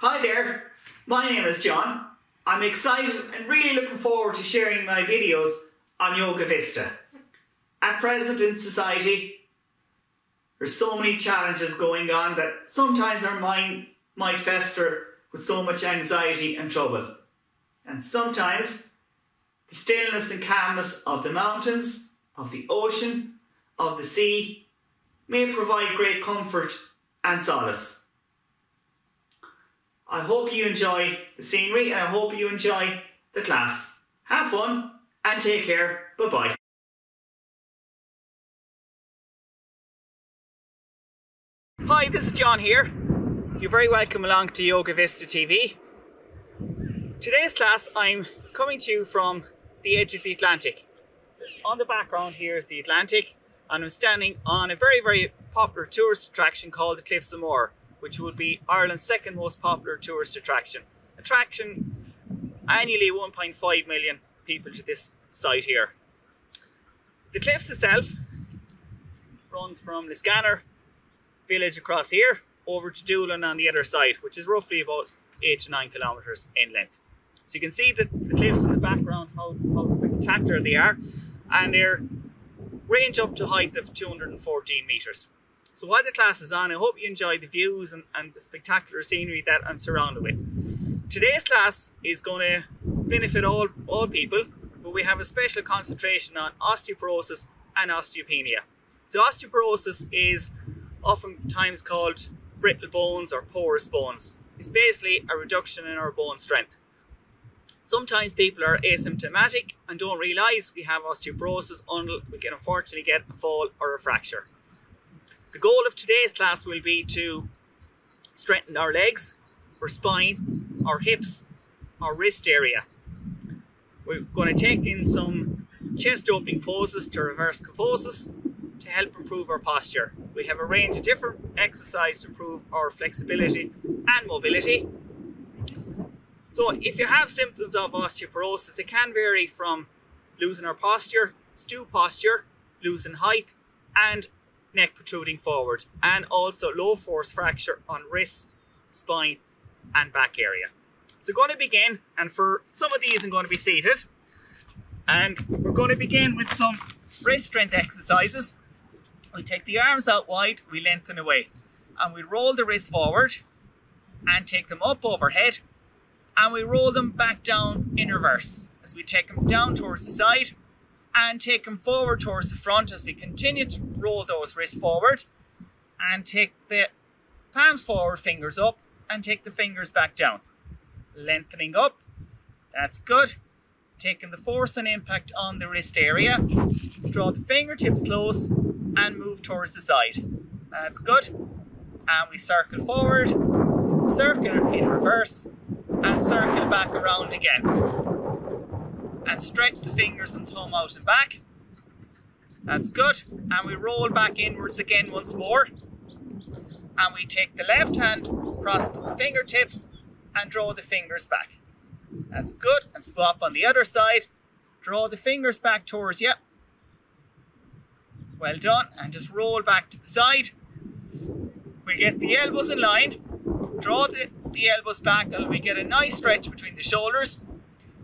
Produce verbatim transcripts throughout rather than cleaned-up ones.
Hi there, my name is John. I'm excited and really looking forward to sharing my videos on Yoga Vista. At present in society, there's so many challenges going on that sometimes our mind might fester with so much anxiety and trouble. And sometimes the stillness and calmness of the mountains, of the ocean, of the sea may provide great comfort and solace. I hope you enjoy the scenery and I hope you enjoy the class. Have fun and take care. Bye-bye. Hi, this is John here. You're very welcome along to Yoga Vista T V. Today's class I'm coming to you from the edge of the Atlantic. So on the background here is the Atlantic and I'm standing on a very, very popular tourist attraction called the Cliffs of Moher, which would be Ireland's second most popular tourist attraction. Attraction annually one point five million people to this site here. The cliffs itself runs from Liscanor village across here over to Doolin on the other side, which is roughly about eight to nine kilometers in length. So you can see the, the cliffs in the background, how, how spectacular they are, and their range up to a height of two hundred fourteen meters. So while the class is on, I hope you enjoy the views and, and the spectacular scenery that I'm surrounded with. Today's class is going to benefit all, all people, but we have a special concentration on osteoporosis and osteopenia. So osteoporosis is oftentimes called brittle bones or porous bones. It's basically a reduction in our bone strength. Sometimes people are asymptomatic and don't realise we have osteoporosis until we can unfortunately get a fall or a fracture. The goal of today's class will be to strengthen our legs, our spine, our hips, our wrist area. We're going to take in some chest opening poses to reverse kyphosis to help improve our posture. We have a range of different exercises to improve our flexibility and mobility. So if you have symptoms of osteoporosis, it can vary from losing our posture, stoop posture, losing height and neck protruding forward, and also low force fracture on wrists, spine and back area. So going to begin, and for some of these I'm going to be seated, and we're going to begin with some wrist strength exercises. We take the arms out wide, we lengthen away, and we roll the wrists forward and take them up overhead, and we roll them back down in reverse as we take them down towards the side and take them forward towards the front as we continue to roll those wrists forward, and take the palms forward, fingers up, and take the fingers back down. Lengthening up, that's good. Taking the force and impact on the wrist area, draw the fingertips close and move towards the side. That's good. And we circle forward, circle in reverse, and circle back around again. And stretch the fingers and thumb out and back. That's good. And we roll back inwards again once more. And we take the left hand, cross the fingertips and draw the fingers back. That's good. And swap on the other side. Draw the fingers back towards you. Well done. And just roll back to the side. We'll get the elbows in line. Draw the, the elbows back and we get a nice stretch between the shoulders.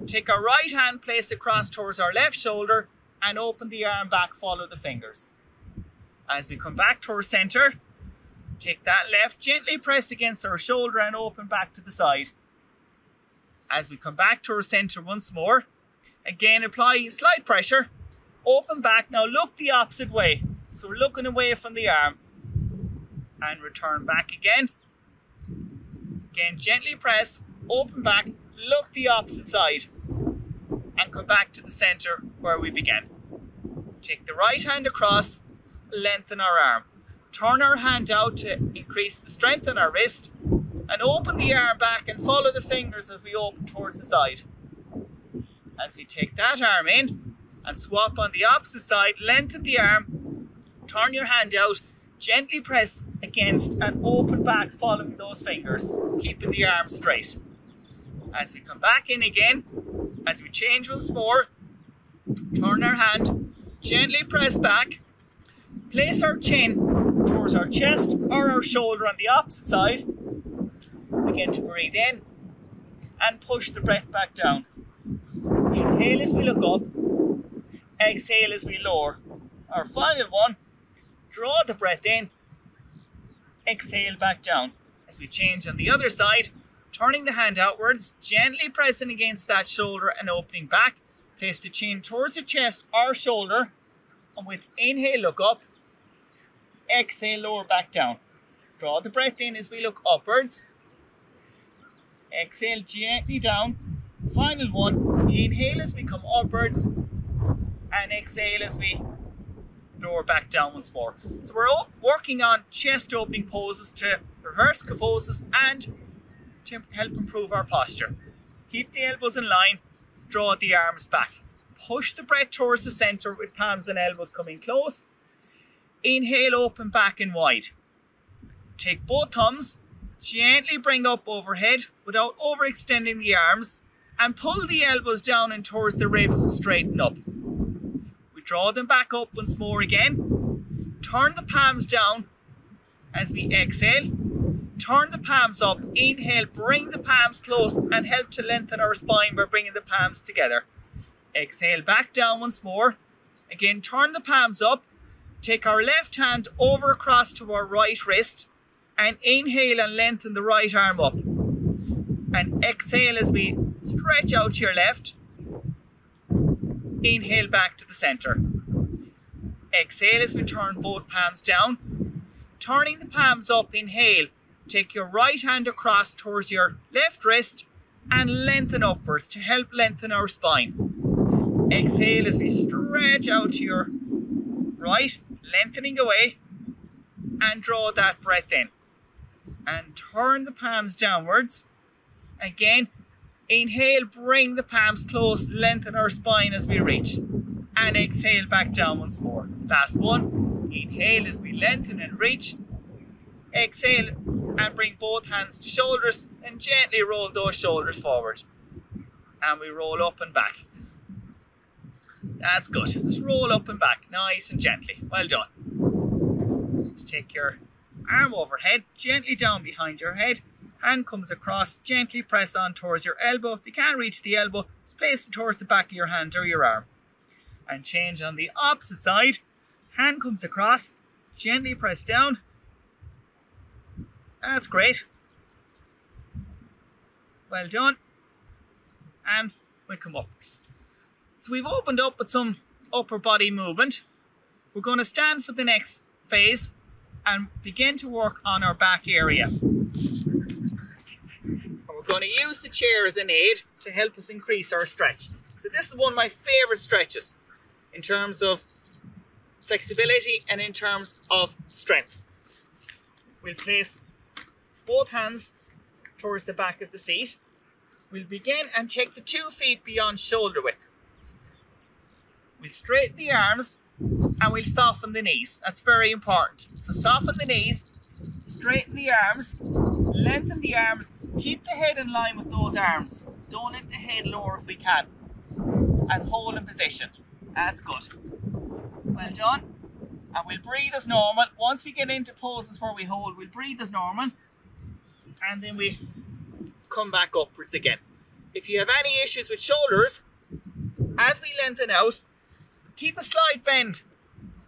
Take our right hand, place it across towards our left shoulder and open the arm back, follow the fingers. As we come back towards centre, take that left, gently press against our shoulder and open back to the side. As we come back towards centre once more, again apply slight pressure, open back, now look the opposite way. So we're looking away from the arm and return back again. Again, gently press, open back, look the opposite side and come back to the centre where we began. Take the right hand across, lengthen our arm. Turn our hand out to increase the strength in our wrist and open the arm back and follow the fingers as we open towards the side. As we take that arm in and swap on the opposite side, lengthen the arm, turn your hand out, gently press against and open back following those fingers, keeping the arm straight. As we come back in again, as we change once more, turn our hand, gently press back, place our chin towards our chest or our shoulder on the opposite side, begin to breathe in and push the breath back down. Inhale as we look up, exhale as we lower. Our final one, draw the breath in, exhale back down. As we change on the other side, turning the hand outwards, gently pressing against that shoulder and opening back. Place the chin towards the chest or shoulder, and with inhale look up, exhale lower back down. Draw the breath in as we look upwards, exhale gently down. Final one, inhale as we come upwards and exhale as we lower back down once more. So we're all working on chest opening poses to reverse kyphosis and to help improve our posture. Keep the elbows in line, draw the arms back. Push the breath towards the center with palms and elbows coming close. Inhale, open back and wide. Take both thumbs, gently bring up overhead without overextending the arms, and pull the elbows down and towards the ribs and straighten up. We draw them back up once more again. Turn the palms down as we exhale. Turn the palms up, inhale, bring the palms close and help to lengthen our spine by bringing the palms together. Exhale back down once more. Again, turn the palms up. Take our left hand over across to our right wrist and inhale and lengthen the right arm up. And exhale as we stretch out to your left. Inhale back to the center. Exhale as we turn both palms down. Turning the palms up, inhale. Take your right hand across towards your left wrist and lengthen upwards to help lengthen our spine. Exhale as we stretch out to your right, lengthening away, and draw that breath in. And turn the palms downwards. Again, inhale, bring the palms close, lengthen our spine as we reach. And exhale back down once more. Last one, inhale as we lengthen and reach. Exhale and bring both hands to shoulders and gently roll those shoulders forward. And we roll up and back. That's good. Just roll up and back, nice and gently. Well done. Just take your arm overhead, gently down behind your head. Hand comes across, gently press on towards your elbow. If you can't reach the elbow, just place it towards the back of your hand or your arm. And change on the opposite side. Hand comes across, gently press down. That's great. Well done. And we come upwards. So we've opened up with some upper body movement. We're going to stand for the next phase and begin to work on our back area. We're going to use the chair as an aid to help us increase our stretch. So this is one of my favorite stretches in terms of flexibility and in terms of strength. We'll place both hands towards the back of the seat. We'll begin and take the two feet beyond shoulder width. We'll straighten the arms and we'll soften the knees. That's very important. So soften the knees, straighten the arms, lengthen the arms, keep the head in line with those arms. Don't let the head lower if we can. And hold in position. That's good. Well done. And we'll breathe as normal. Once we get into poses where we hold, we'll breathe as normal. And then we come back upwards again. If you have any issues with shoulders, as we lengthen out, keep a slight bend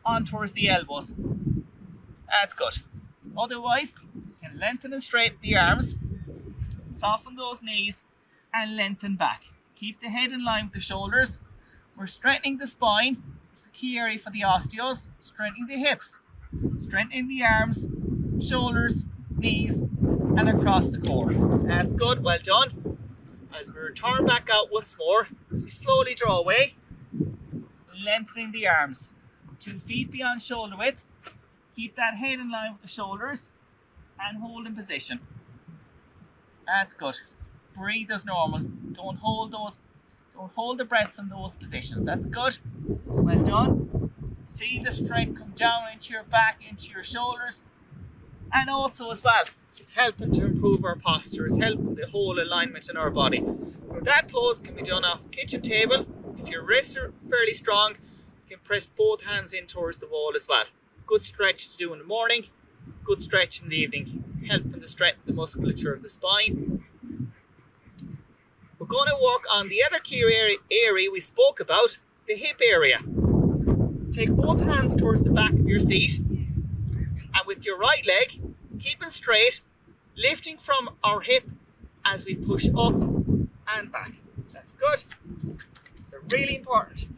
on towards the elbows. That's good. Otherwise, you can lengthen and straighten the arms, soften those knees, and lengthen back. Keep the head in line with the shoulders. We're straightening the spine. It's the key area for the osteos. Straightening the hips, straightening the arms, shoulders, knees, and across the core. That's good, well done. As we return back out once more, as we slowly draw away, lengthening the arms. Two feet beyond shoulder width. Keep that head in line with the shoulders and hold in position. That's good. Breathe as normal. Don't hold those, don't hold the breaths in those positions. That's good. Well done. Feel the strength come down into your back, into your shoulders, and also as well, it's helping to improve our posture. It's helping the whole alignment in our body. That pose can be done off the kitchen table. If your wrists are fairly strong, you can press both hands in towards the wall as well. Good stretch to do in the morning, good stretch in the evening. helping to strengthen the musculature of the spine. We're going to work on the other key area, area we spoke about, the hip area. Take both hands towards the back of your seat, and with your right leg, keeping straight, lifting from our hip as we push up and back. That's good. So really important.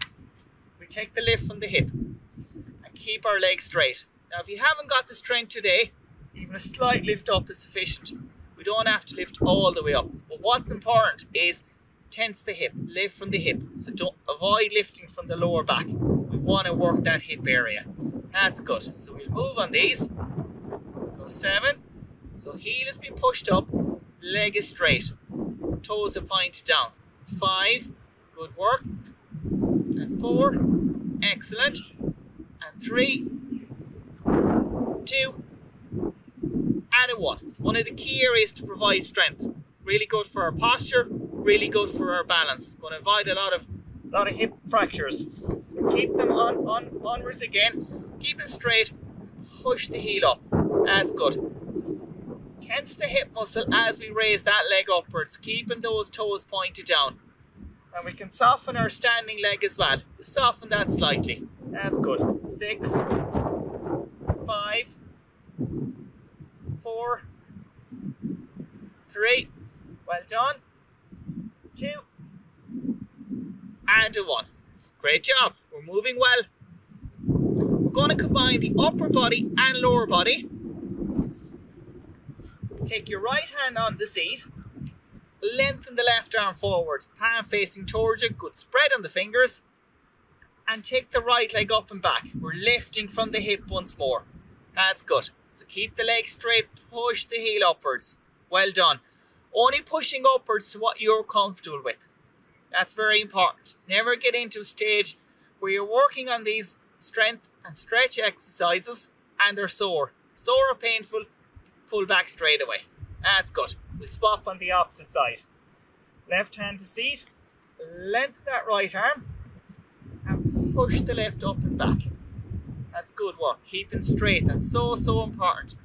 We take the lift from the hip and keep our legs straight. Now, if you haven't got the strength today, even a slight lift up is sufficient. We don't have to lift all the way up. But what's important is tense the hip, lift from the hip. So don't avoid lifting from the lower back. We want to work that hip area. That's good. So we'll move on these. Go seven. So heel has been pushed up, leg is straight, toes are pointed down. Five, good work. And four, excellent. And three, two, and a one. One of the key areas to provide strength. Really good for our posture, really good for our balance. Going to avoid a lot of, lot of hip fractures. So keep them on, on, onwards again. Keep it straight, push the heel up. That's good. Tense the hip muscle as we raise that leg upwards, keeping those toes pointed down. And we can soften our standing leg as well. Soften that slightly. That's good. Six, five, four, three, well done, two, and a one. Great job. We're moving well. We're going to combine the upper body and lower body. Take your right hand on the seat, lengthen the left arm forward, palm facing towards you, good spread on the fingers, and take the right leg up and back. We're lifting from the hip once more. That's good. So keep the leg straight, push the heel upwards. Well done. Only pushing upwards to what you're comfortable with. That's very important. Never get into a stage where you're working on these strength and stretch exercises and they're sore. Sore or painful, pull back straight away. That's good. We'll swap on the opposite side. Left hand to seat, lengthen that right arm and push the left up and back. That's good work. Keeping straight. That's so, so important.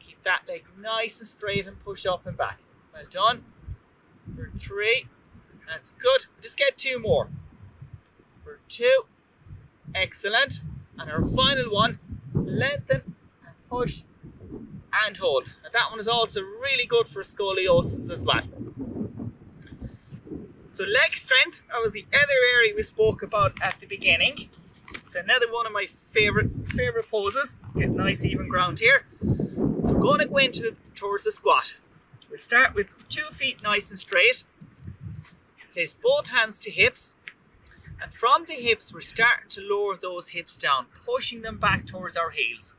Keep that leg nice and straight and push up and back. Well done. For three. That's good. We'll just get two more. For two. Excellent. And our final one, lengthen and push and hold. Now that one is also really good for scoliosis as well. So leg strength, that was the other area we spoke about at the beginning. It's another one of my favorite favorite poses. Get nice even ground here. So we're going to go into towards the squat. We'll start with two feet nice and straight. Place both hands to hips, and from the hips we're starting to lower those hips down, pushing them back towards our heels.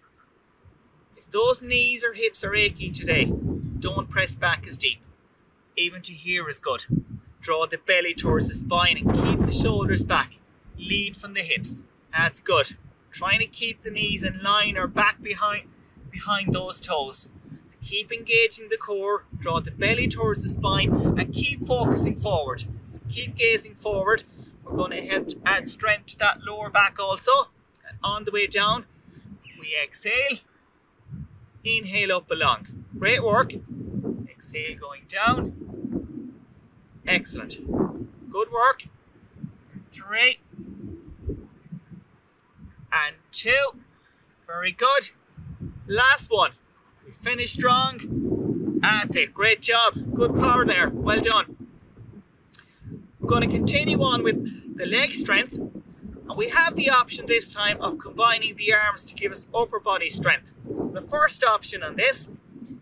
Those knees or hips are achy today. Don't press back as deep. Even to here is good. Draw the belly towards the spine and keep the shoulders back. Lead from the hips. That's good. Trying to keep the knees in line or back behind, behind those toes. Keep engaging the core. Draw the belly towards the spine and keep focusing forward. So keep gazing forward. We're going to help to add strength to that lower back also. And on the way down, we exhale. Inhale up along. Great work. Exhale going down. Excellent. Good work. Three. And two. Very good. Last one. We finish strong. That's it. Great job. Good power there. Well done. We're going to continue on with the leg strength. And we have the option this time of combining the arms to give us upper body strength. So the first option on this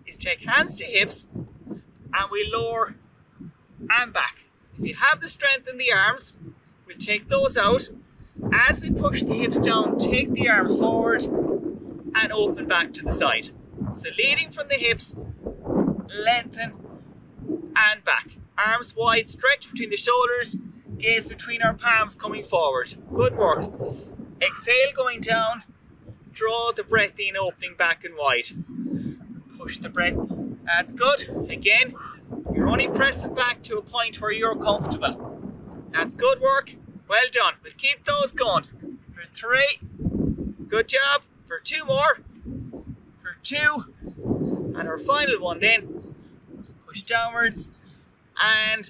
is take hands to hips and we lower and back. If you have the strength in the arms, we'll take those out. As we push the hips down, take the arms forward and open back to the side. So leading from the hips, lengthen and back. Arms wide, stretch between the shoulders, gaze between our palms coming forward. Good work. Exhale going down. Draw the breath in, opening back and wide. Push the breath. That's good. Again, you're only pressing back to a point where you're comfortable. That's good work. Well done. We'll keep those going. For three. Good job. For two more. For two. And our final one then, push downwards and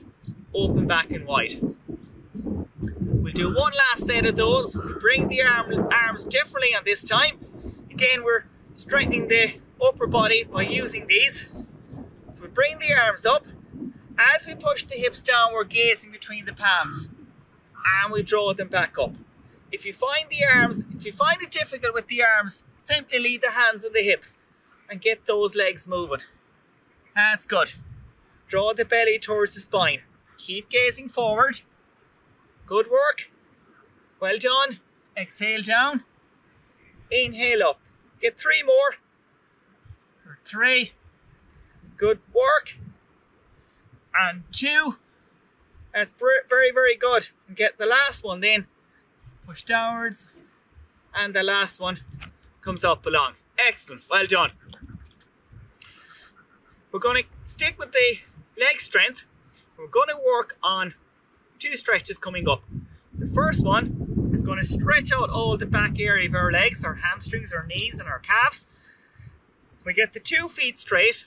open back and wide. We'll do one last set of those. We bring the arm, arms differently on this time. Again, we're straightening the upper body by using these. So we bring the arms up. As we push the hips down, we're gazing between the palms and we draw them back up. If you find the arms, if you find it difficult with the arms, simply leave the hands on the hips and get those legs moving. That's good. Draw the belly towards the spine. Keep gazing forward. Good work. Well done. Exhale down. Inhale up. Get three more. Three. Good work. And two. That's very, very good. And get the last one then. Push downwards. And the last one comes up along. Excellent. Well done. We're going to stick with the leg strength. We're going to work on two stretches coming up. The first one is going to stretch out all the back area of our legs, our hamstrings, our knees and our calves. We get the two feet straight,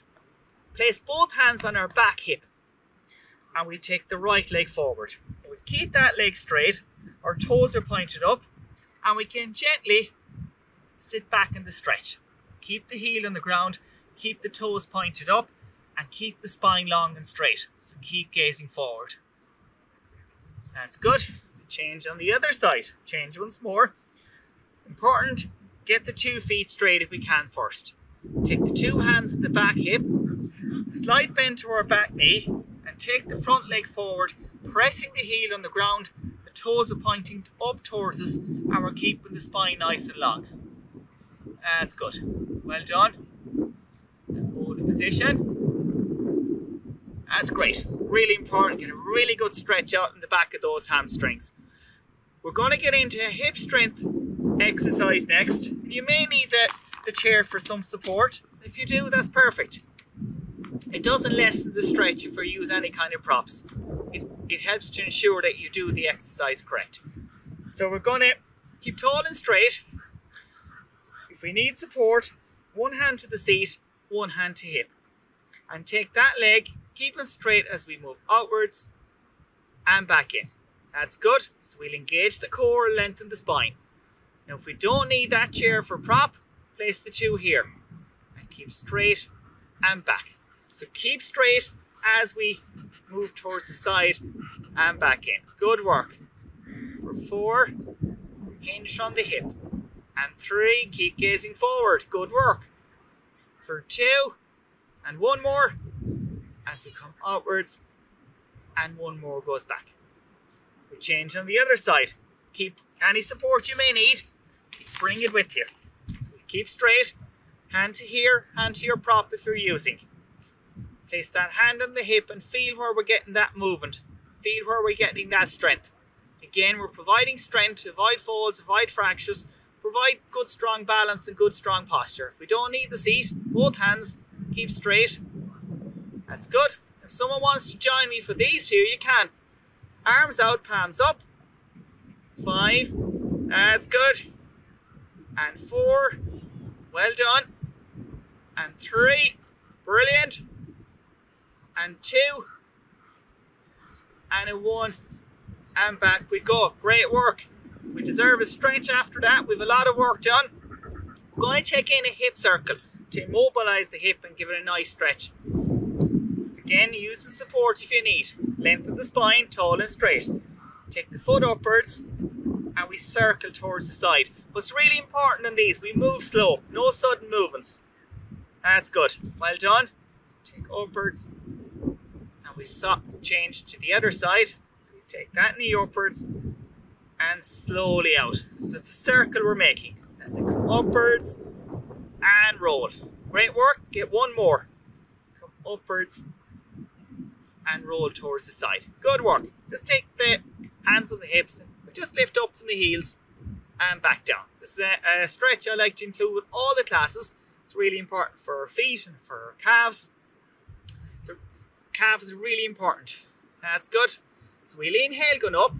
place both hands on our back hip and we take the right leg forward. We keep that leg straight, our toes are pointed up and we can gently sit back in the stretch. Keep the heel on the ground, keep the toes pointed up and keep the spine long and straight. So keep gazing forward. That's good. Change on the other side. Change once more. Important, get the two feet straight if we can first. Take the two hands at the back hip, slight bend to our back knee and take the front leg forward, pressing the heel on the ground, the toes are pointing up towards us and we're keeping the spine nice and long. That's good. Well done. Hold the position. That's great. Really important. Get a really good stretch out in the back of those hamstrings. We're going to get into a hip strength exercise next. You may need the, the chair for some support. If you do, that's perfect. It doesn't lessen the stretch if we use any kind of props. It, it helps to ensure that you do the exercise correct. So we're going to keep tall and straight. If we need support, one hand to the seat, one hand to hip. And take that leg, keep it straight as we move outwards and back in. That's good. So we'll engage the core and lengthen the spine. Now if we don't need that chair for prop, place the two here and keep straight and back. So keep straight as we move towards the side and back in. Good work. For four, hinge from the hip. And three, keep gazing forward. Good work. For two, and one more. As we come outwards and one more goes back. We change on the other side. Keep any support you may need, bring it with you. So we keep straight, hand to here, hand to your prop if you're using. Place that hand on the hip and feel where we're getting that movement. Feel where we're getting that strength. Again, we're providing strength to avoid falls, avoid fractures, provide good strong balance and good strong posture. If we don't need the seat, both hands, keep straight. That's good. If someone wants to join me for these two, you can. Arms out, palms up. Five. That's good. And four. Well done. And three. Brilliant. And two. And a one. And back we go. Great work. We deserve a stretch after that. We've a lot of work done. We're going to take in a hip circle to mobilize the hip and give it a nice stretch. Again, use the support if you need. Lengthen the spine, tall and straight. Take the foot upwards and we circle towards the side. What's really important on these, we move slow, no sudden movements. That's good. Well done. Take upwards and we so change to the other side. So we take that knee upwards and slowly out. So it's a circle we're making. As I come upwards and roll. Great work. Get one more. Come upwards and roll towards the side. Good work. Just take the hands on the hips and we just lift up from the heels and back down. This is a, a stretch I like to include with all the classes. It's really important for our feet and for our calves. So calf is really important. That's good. So we'll inhale going up,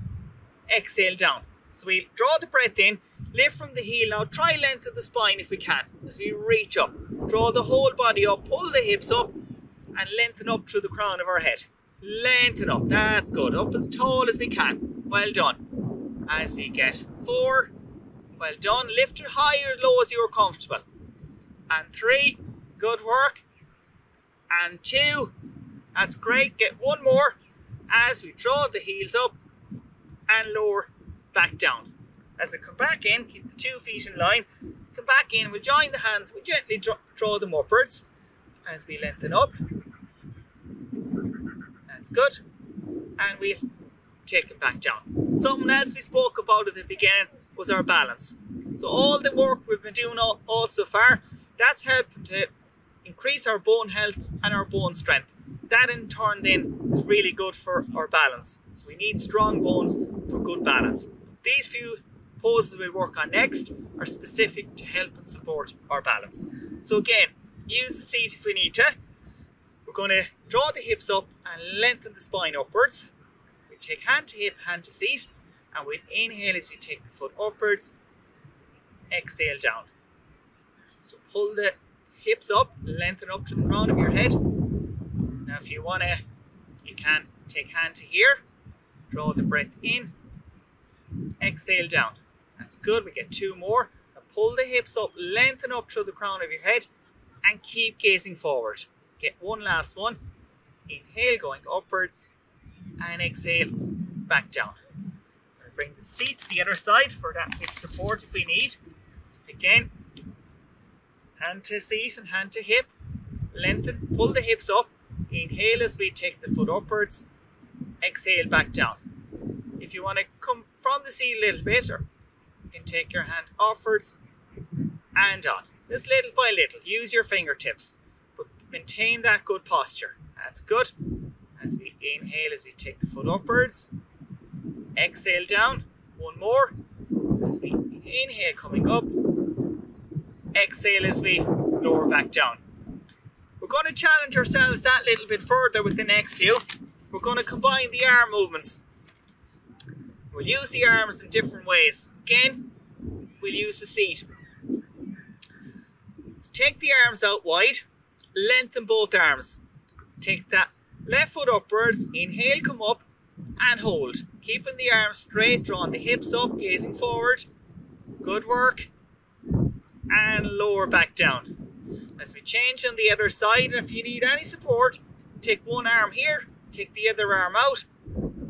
exhale down. So we'll draw the breath in, Lift from the heel. Now try length of the spine if we can, as we reach up. Draw the whole body up, pull the hips up, and lengthen up through the crown of our head. Lengthen up, that's good. Up as tall as we can. Well done. As we get four, well done. Lift it high or low as you are comfortable. And three, good work. And two, that's great. Get one more as we draw the heels up and lower back down. As I come back in, keep the two feet in line, come back in, we join the hands, we gently draw, draw them upwards as we lengthen up. That's good. And we take them back down. Something else we spoke about at the beginning was our balance. So all the work we've been doing all, all so far, that's helped to increase our bone health and our bone strength. That in turn then is really good for our balance. So we need strong bones for good balance. These few poses we work on next are specific to help and support our balance. So again, use the seat if we need to. We're going to draw the hips up and lengthen the spine upwards. We take hand to hip, hand to seat, and we inhale as we take the foot upwards, exhale down. So pull the hips up, lengthen up to the crown of your head. Now if you want to, you can take hand to here, draw the breath in, exhale down. That's good, we get two more. Now pull the hips up, lengthen up through the crown of your head and keep gazing forward. Get one last one. Inhale going upwards and exhale back down. Bring the feet to the other side for that hip support if we need. Again, hand to seat and hand to hip. Lengthen, pull the hips up. Inhale as we take the foot upwards. Exhale back down. If you want to come from the seat a little bit, or you can take your hand offwards and on. Just little by little, use your fingertips, but maintain that good posture. That's good. As we inhale, as we take the foot upwards, exhale down. One more. As we inhale, coming up. Exhale as we lower back down. We're going to challenge ourselves that little bit further with the next few. We're going to combine the arm movements. We'll use the arms in different ways. Again, we'll use the seat. So take the arms out wide, lengthen both arms. Take that left foot upwards, inhale, come up and hold. Keeping the arms straight, drawing the hips up, gazing forward. Good work. And lower back down. As we change on the other side, and if you need any support, take one arm here, take the other arm out,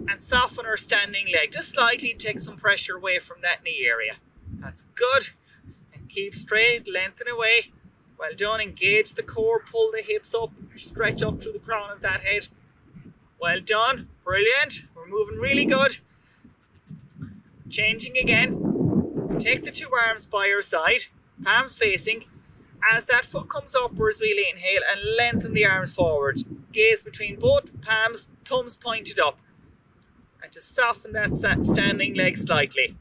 and soften our standing leg just slightly, take some pressure away from that knee area. That's good. And keep straight, lengthen away. Well done. Engage the core, pull the hips up, stretch up through the crown of that head. Well done. Brilliant. We're moving really good. Changing again. Take the two arms by your side, palms facing. As that foot comes upwards, we'll inhale and lengthen the arms forward. Gaze between both palms, thumbs pointed up. And just soften that standing leg slightly.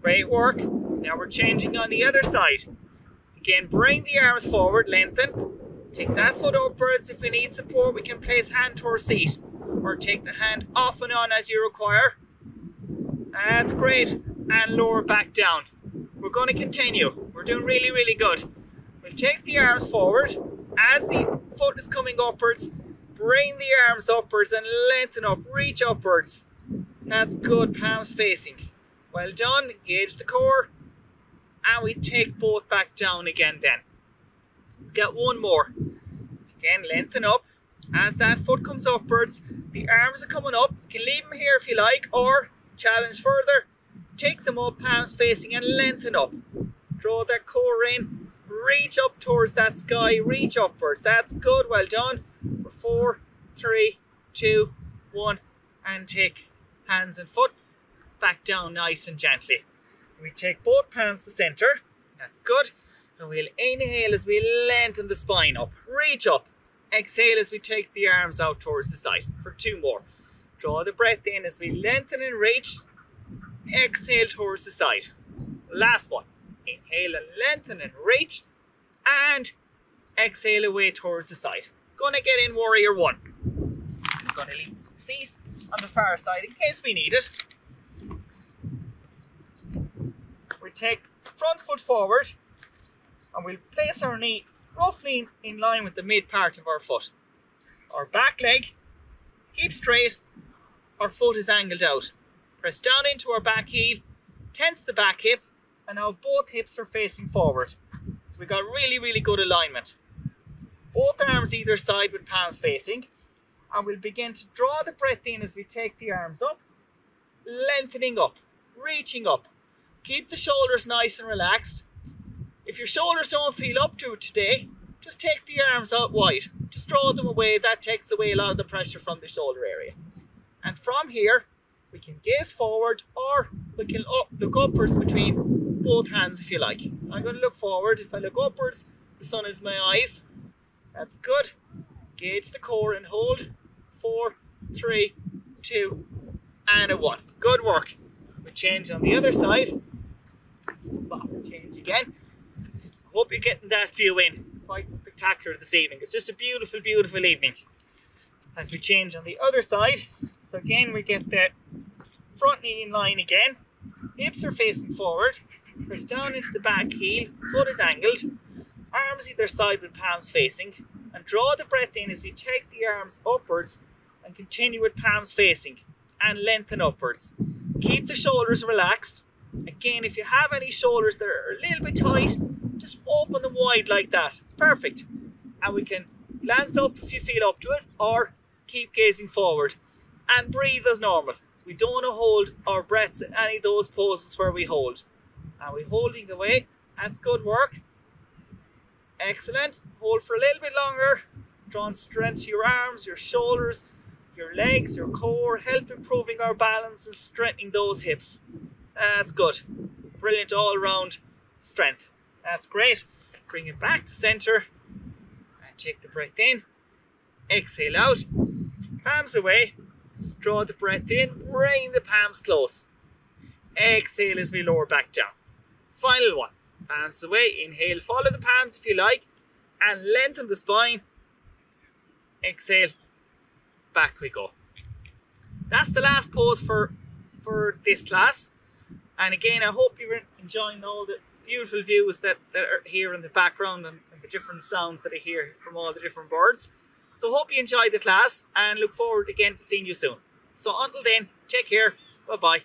Great work. Now we're changing on the other side. Again, bring the arms forward, lengthen. Take that foot upwards. If we need support, we can place hand to our seat or take the hand off and on as you require. That's great. And lower back down. We're going to continue. We're doing really, really good. We'll take the arms forward. As the foot is coming upwards, bring the arms upwards and lengthen up, reach upwards. That's good, palms facing. Well done, engage the core. And we take both back down again then. Get one more. Again, lengthen up. As that foot comes upwards, the arms are coming up. You can leave them here if you like, or challenge further. Take them up, palms facing, and lengthen up. Draw that core in. Reach up towards that sky, reach upwards. That's good, well done. Four, three, two, one, and take hands and foot back down nice and gently. We take both palms to center. That's good. And we'll inhale as we lengthen the spine up. Reach up. Exhale as we take the arms out towards the side for two more. Draw the breath in as we lengthen and reach. Exhale towards the side. Last one. Inhale and lengthen and reach. And exhale away towards the side. Gonna get in warrior one. I'm gonna leave the seat on the far side in case we need it. We're take front foot forward and we'll place our knee roughly in line with the mid part of our foot. Our back leg keeps straight, our foot is angled out. Press down into our back heel, tense the back hip, and now both hips are facing forward. So we got really, really good alignment. Both arms either side with palms facing, and we'll begin to draw the breath in as we take the arms up, lengthening up, reaching up. Keep the shoulders nice and relaxed. If your shoulders don't feel up to it today, just take the arms out wide. Just draw them away. That takes away a lot of the pressure from the shoulder area. And from here, we can gaze forward or we can up, look upwards between both hands if you like. I'm going to look forward. If I look upwards, the sun is my eyes. That's good. Gauge the core and hold. Four, three, two, and a one. Good work. We change on the other side. Stop and change again. Hope you're getting that view in. Quite spectacular this evening. It's just a beautiful, beautiful evening. As we change on the other side, so again we get the front knee in line again. Hips are facing forward. Press down into the back heel. Foot is angled. Arms either side with palms facing. And draw the breath in as we take the arms upwards and continue with palms facing and lengthen upwards. Keep the shoulders relaxed. Again, if you have any shoulders that are a little bit tight, just open them wide like that. It's perfect. And we can glance up if you feel up to it or keep gazing forward and breathe as normal. So we don't want to hold our breaths in any of those poses where we hold. And we're holding away. That's good work. Excellent. Hold for a little bit longer. Drawing strength to your arms, your shoulders, your legs, your core. Help improving our balance and strengthening those hips. That's good. Brilliant all-round strength. That's great. Bring it back to center and take the breath in. Exhale out. Palms away. Draw the breath in. Bring the palms close. Exhale as we lower back down. Final one. Palms away. Inhale. Follow the palms if you like. And lengthen the spine. Exhale. Back we go. That's the last pose for, for this class. And again, I hope you're enjoying all the beautiful views that, that are here in the background and, and the different sounds that I hear from all the different birds. So hope you enjoyed the class and look forward again to seeing you soon. So until then, take care. Bye-bye.